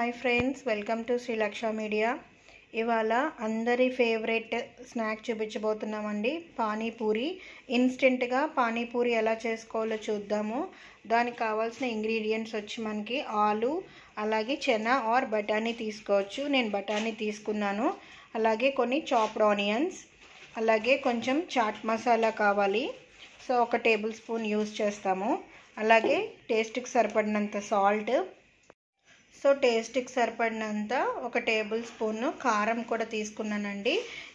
Hi friends welcome to Srilaksha media इवाला अंदरी favourite snack చూపించబోతున్నామండి पानी पूरी इंस्टेंट గా पानी पूरी ఎలా చేసుకోవాలో చూద్దాము। దానికి కావాల్సిన ఇంగ్రీడియెంట్స్ వచ్చి మనకి ఆలు అలాగే చెనా ఆర్ బటానీ తీసుకోవచ్చు। నేను బటానీ తీసుకున్నాను। అలాగే కొన్ని చాప్డ్ ఆనియన్స్ అలాగే కొంచెం చాట్ మసాలా కావాలి। సో 1 టేబుల్ స్పూన్ యూస్ చేస్తాము। అలాగే టేస్ట్ కి సరిపడినంత సాల్ట్ सो टेस्ट की సరిపడినంత 1 टेबल स्पून కారం కూడా తీసుకున్నానండి।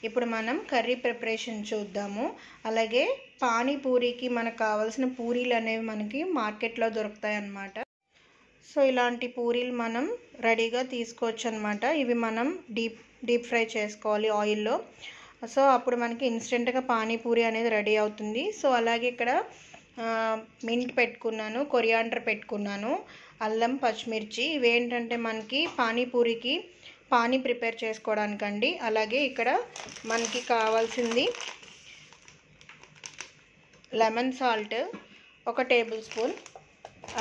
ఇప్పుడు మనం కర్రీ ప్రిపరేషన్ చూద్దాము। అలాగే పానీ పూరీకి మనకు కావాల్సిన పూరీలు అనేవి మనకి మార్కెట్లో దొరుకుతాయి అన్నమాట। సో ఇలాంటి పూరీలు మనం రెడీగా తీసుకోవచ్చు అన్నమాట। ఇవి మనం డీప్ ఫ్రై చేసుకోవాలి ఆయిల్ లో। సో అప్పుడు మనకి ఇన్స్టెంట్ గా పానీ పూరీ అనేది రెడీ అవుతుంది। సో అలాగే ఇక్కడ మింట్ పెట్టుకున్నాను, కొరియాండర్ పెట్టుకున్నాను, అల్లం పచ్చిమిర్చి ఇవేంటంటే మనకి పానీపూరికి పానీ ప్రిపేర్ చేసుకోవడానికండి। అలాగే ఇక్కడ మనకి కావాల్సింది లెమన్ సాల్ట్ 1 టేబుల్ స్పూన్।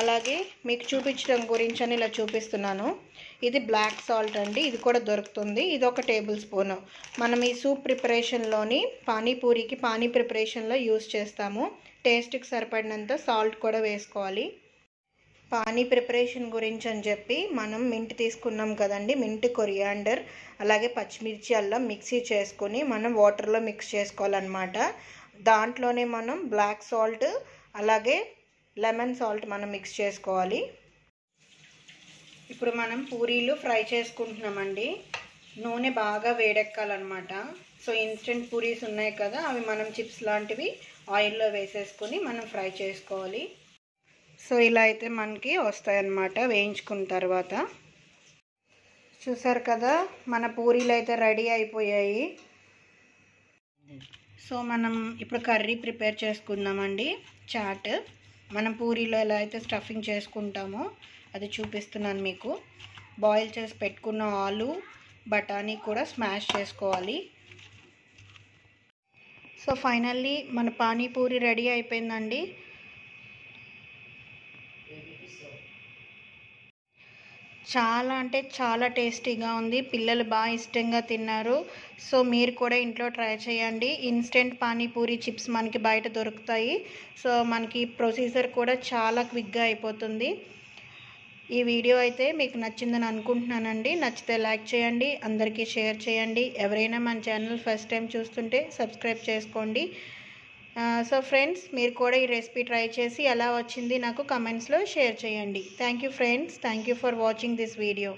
అలాగే మీకు చూపించడం గురించి అని ఇలా చూపిస్తున్నాను। ఇది బ్లాక్ సాల్ట్ అండి, ఇది కూడా దొరుకుతుంది। ఇది 1 టేబుల్ స్పూన్ మనం ఈ సూప్ ప్రిపరేషన్ లోని పానీపూరికి పానీ ప్రిపరేషన్ లో యూస్ చేస్తాము। టేస్ట్ కి సరిపడినంత సాల్ట్ కూడా వేసుకోవాలి। పానీ ప్రిపరేషన్ గురించి అని చెప్పి మనం మింట్ తీసుకున్నాం కదండి, మింట్ కొరియాండర్ అలాగే పచ్చిమిర్చి అల్లం మిక్సీ చేసుకొని మనం వాటర్ లో మిక్స్ చేసుకోవాలన్నమాట। దాంట్లోనే మనం బ్లాక్ సాల్ట్ అలాగే లెమన్ సాల్ట్ మనం మిక్స్ చేసుకోవాలి। ఇప్పుడు మనం పూరీలు ఫ్రై చేసుకుంటున్నామండి। నూనె బాగా వేడెక్కాలన్నమాట। సో ఇన్స్టెంట్ పూరీస్ ఉన్నాయి కదా, అవి మనం చిప్స్ లాంటివి ఆయిల్లో వేసేసుకొని మనం ఫ్రై చేసుకోవాలి। సో ఇలా అయితే మనకి వస్తాయన్నమాట వేయించుకున్న తర్వాత। చూసారు కదా మన పూరీలు అయితే రెడీ అయిపోయాయి। సో మనం ఇప్పుడు కర్రీ ప్రిపేర్ చేసుకుందామండి। చాట్ మనం పూరీలో ఎలా అయితే స్టఫింగ్ చేసుకుంటామో అది చూపిస్తున్నాను మీకు। బాయిల్ చేసి పెట్టుకున్న ఆలు బటానీ కూడా స్మాష్ చేసుకోవాలి। సో ఫైనల్లీ మన పానీపూరి రెడీ అయిపోయిందండి। చాలా అంటే చాలా టేస్టీగా ఉంది, పిల్లలు బాగా ఇష్టంగా తిన్నారు। సో మీరు కూడా ఇంట్లో ట్రై చేయండి। ఇన్స్టెంట్ పానీపూరి చిప్స్ మనకి బయట దొరుకుతాయి। సో మనకి ప్రొసీజర్ కూడా చాలా క్విక్గా అయిపోతుంది। ఈ వీడియో అయితే మీకు నచ్చిందని అనుకుంటున్నానండి। నచ్చితే లైక్ చేయండి, అందరికీ షేర్ చేయండి। ఎవరైనా మన ఛానల్ ఫస్ట్ టైం చూస్తుంటే సబ్స్క్రైబ్ చేసుకోండి। సో ఫ్రెండ్స్ మీరు కూడా ఈ రెసిపీ ట్రై చేసి ఎలా వచ్చింది నాకు కమెంట్స్లో షేర్ చేయండి। Thank you friends, thank you for watching this video.